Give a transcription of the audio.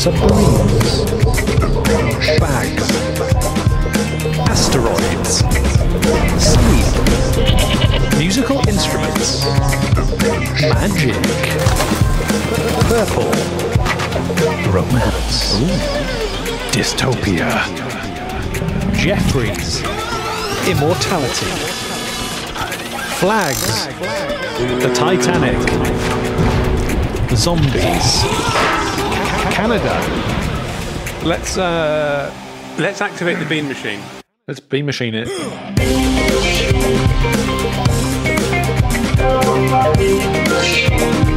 Submarines, bags, asteroids, sleep, musical instruments, magic, purple, romance, dystopia, Jeffries, immortality, flags, the Titanic, zombies. Canada. Let's activate the Bean Machine. Let's Bean Machine it. Bean Machine.